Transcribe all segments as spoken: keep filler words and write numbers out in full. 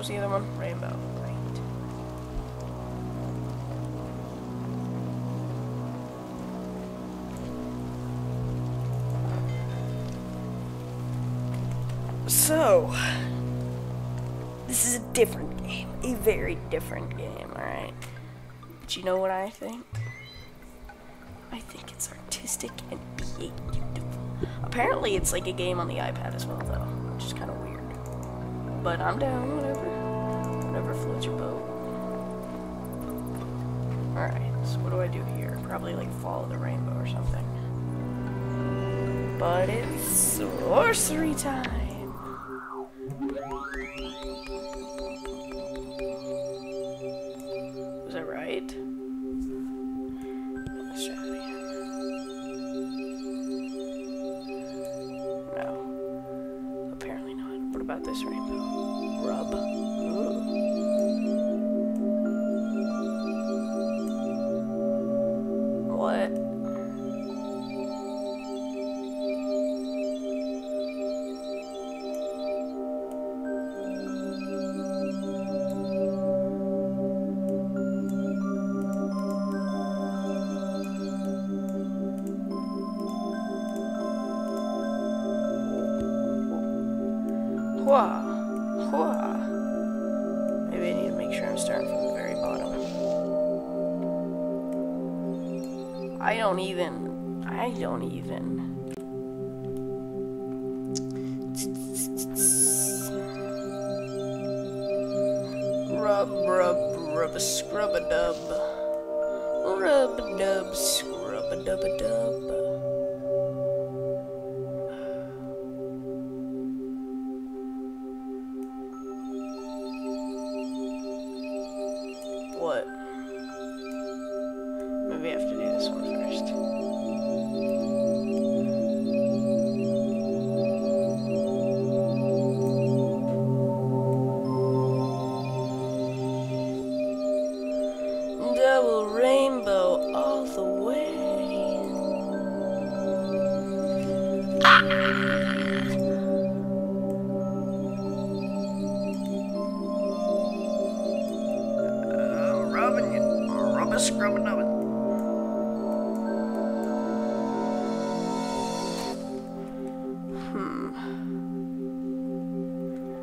what was the other one? Rainbow. Right. So, this is a different game. A very different game, alright? But you know what I think? I think it's artistic and beautiful. Apparently it's like a game on the iPad as well, though, which is kind of weird. But I'm down, whatever. Whatever floats your boat. Alright, so what do I do here? Probably like follow the rainbow or something. But it's sorcery time! Was I right? Let's try that again. About this rainbow. Rub. Ooh. What? Maybe I need to make sure I'm starting from the very bottom. I don't even. I don't even. Rub, rub, rub, scrub a dub. Rub a dub, scrub a dub a dub. Maybe I have to do this one first. Double rainbow all the way. Ah!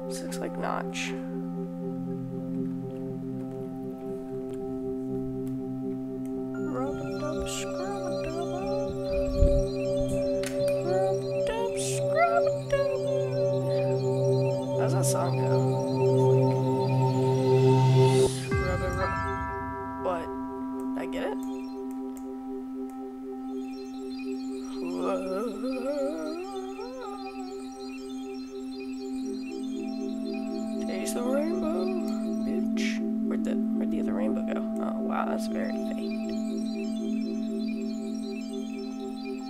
This looks like Notch. Rub-a-dub, scrub-a-dub. Rub-a-dub, scrub-a-dub. How's that song go? Rub-a-rub. What? Did I get it? Whoa. The rainbow, bitch. Where'd the, where'd the other rainbow go? Oh, wow, that's very faint.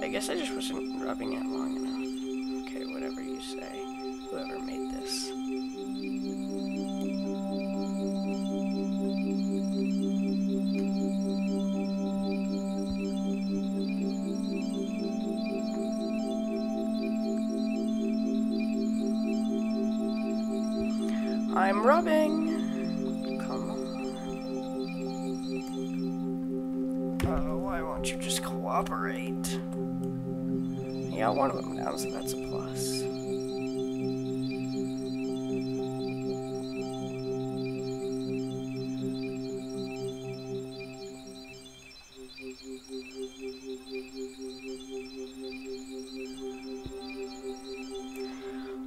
I guess I just wasn't rubbing it long enough. Okay, whatever you say. Whoever made this. I'm rubbing. Come on. Oh, why won't you just cooperate? Yeah, one of them down, so that's a plus.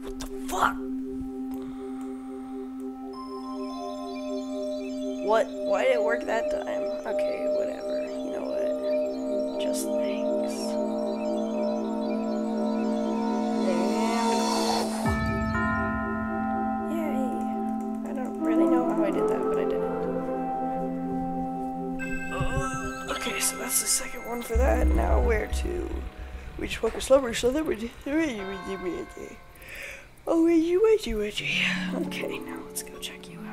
What the fuck? What? Why did it work that time? Okay, whatever. You know what? Just thanks. And... yay! I don't really know how I did that, but I did it. Uh, okay, so that's the second one for that. Now where to? We just walk a slumber, so then we do it. Oh, you wedgie, wedgie. Okay, now let's go check you out.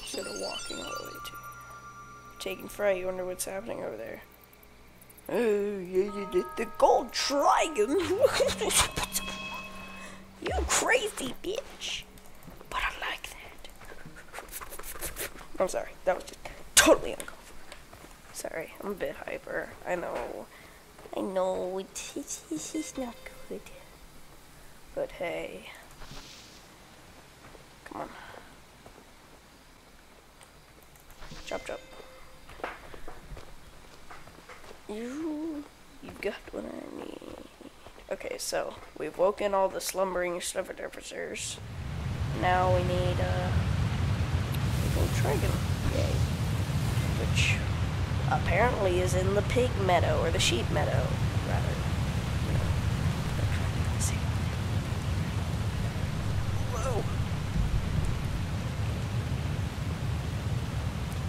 Instead of walking all the way to taking fright, you wonder what's happening over there. Oh, yeah, you did the gold dragon. You crazy nasty bitch. But I like that. I'm sorry. That was just totally uncalled for. Sorry, I'm a bit hyper. I know. I know. It's, it's, it's, it's not good. But hey. Come on. Chop, chop. You, you got what I need. Okay, so we've woken all the slumbering snufferduffers. Now we need uh, a little dragon, yay! Which apparently is in the pig meadow or the sheep meadow, rather. You know, let's see. Whoa!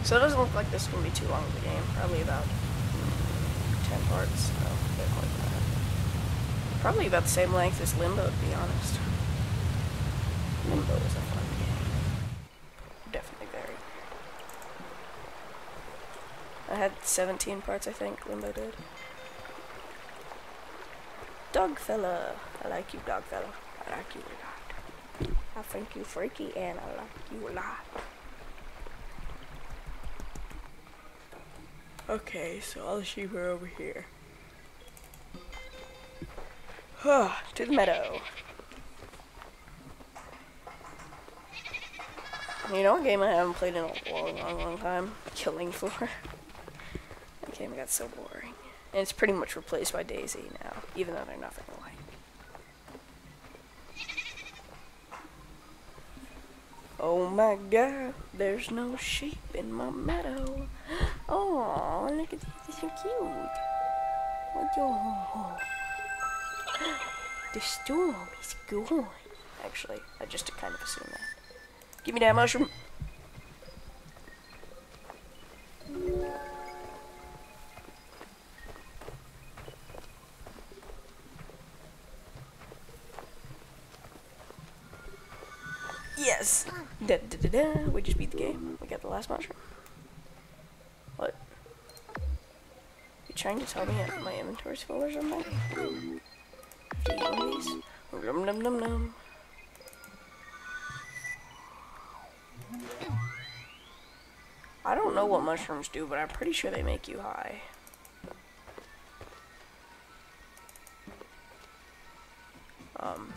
So it doesn't look like this will be too long of a game. Probably about. ten parts, no, a bit more than that. Probably about the same length as Limbo, to be honest. Limbo is a fun game. Definitely very. I had seventeen parts, I think, Limbo did. Dogfella. I like you, Dogfella. I like you a lot. I think you freaky, and I like you a lot. Okay, so all the sheep are over here. Huh, to the meadow. You know a game I haven't played in a long, long, long time? Killing Floor. That game got so boring. And it's pretty much replaced by Daisy now, even though they're nothing alike. Oh my god, there's no sheep in my meadow. Oh, look at this, so cute. What oh. The storm is gone. Actually, I just kind of assumed that. Give me that mushroom. Yes! Da, da, da, da. We just beat the game. We got the last mushroom. What? You trying to tell me that my inventory's full or something? Do you own these? Num num num num. I don't know what mushrooms do, but I'm pretty sure they make you high. Um.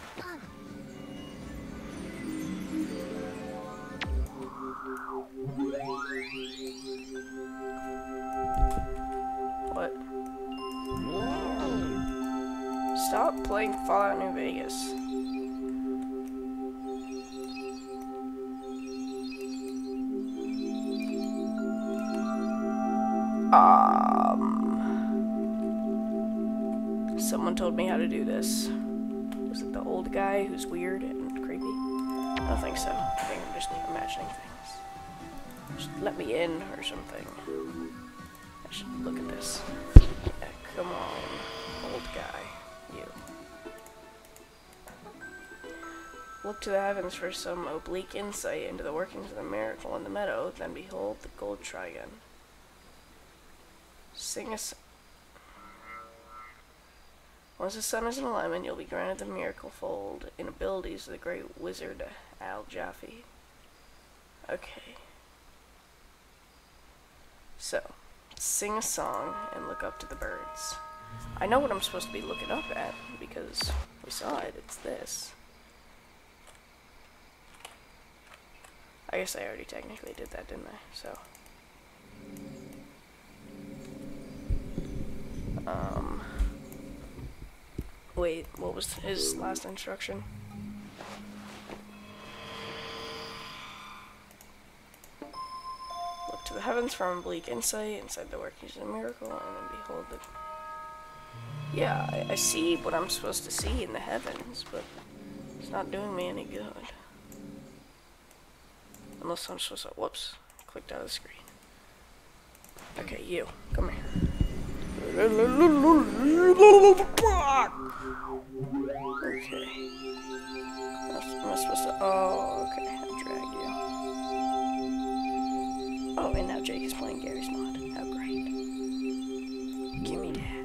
What? Stop playing Fallout New Vegas. Um. Someone told me how to do this. Was it the old guy who's weird and creepy? I don't think so. I think I'm just imagining things. Just let me in or something. I should look at this. Yeah, come on, old guy. You. Look to the heavens for some oblique insight into the workings of the miracle in the meadow, then behold the gold trigon. Sing us. Once the sun is in alignment, you'll be granted the miracle fold in abilities of the great wizard Al Jaffe. Okay. So, sing a song and look up to the birds. I know what I'm supposed to be looking up at because we saw it. It's this. I guess I already technically did that, didn't I? So, um, wait, what was his last instruction? The heavens from bleak insight inside the workings of a miracle, and then behold the. Yeah, I, I see what I'm supposed to see in the heavens, but it's not doing me any good. Unless I'm supposed to. Whoops! Clicked out of the screen. Okay, you come here. Okay. Am I supposed to? Oh, okay. I'll drag you. Oh, and now Jake is playing Gary's Mod. How great. Gimme that.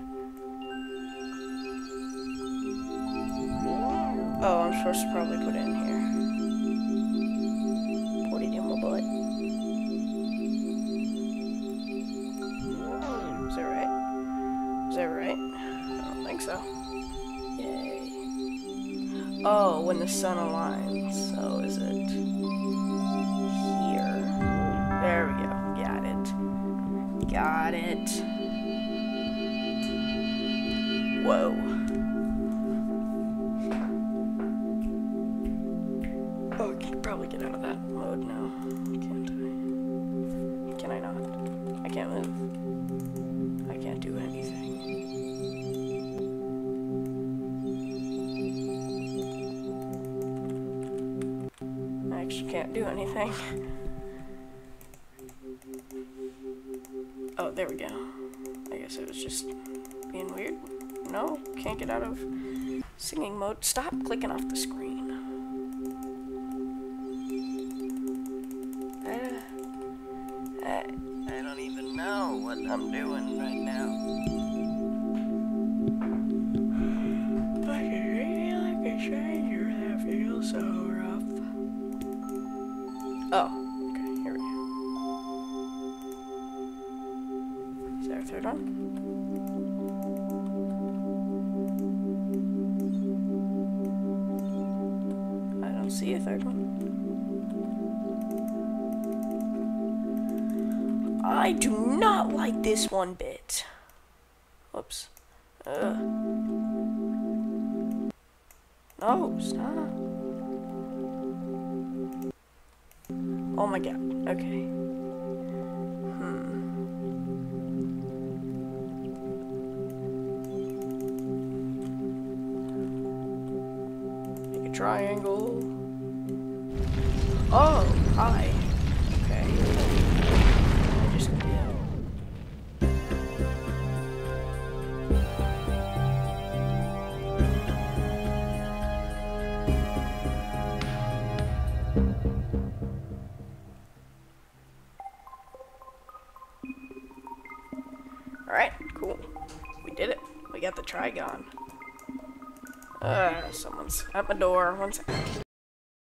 Oh, I'm supposed to probably put it in here. Put it in my butt. Is that right? Is that right? I don't think so. Yay. Oh, when the sun aligns. So is it here? There we go. Got it. Got it. Whoa. Get out of that mode now. Can't I? Can I not? I can't move. I can't do anything. I actually can't do anything. Oh, there we go. I guess it was just being weird. No, can't get out of singing mode. Stop clicking off the screen. I'm doing right now. But I can feel like a stranger that feels so rough. Oh, okay, here we go. Is there a third one? I don't see a third one. I do not like this one bit. Whoops. Ugh. No, stop. Oh my god. Okay. Hmm. Make a triangle. Oh, hi. Trigon. Uh, someone's at my door. One second.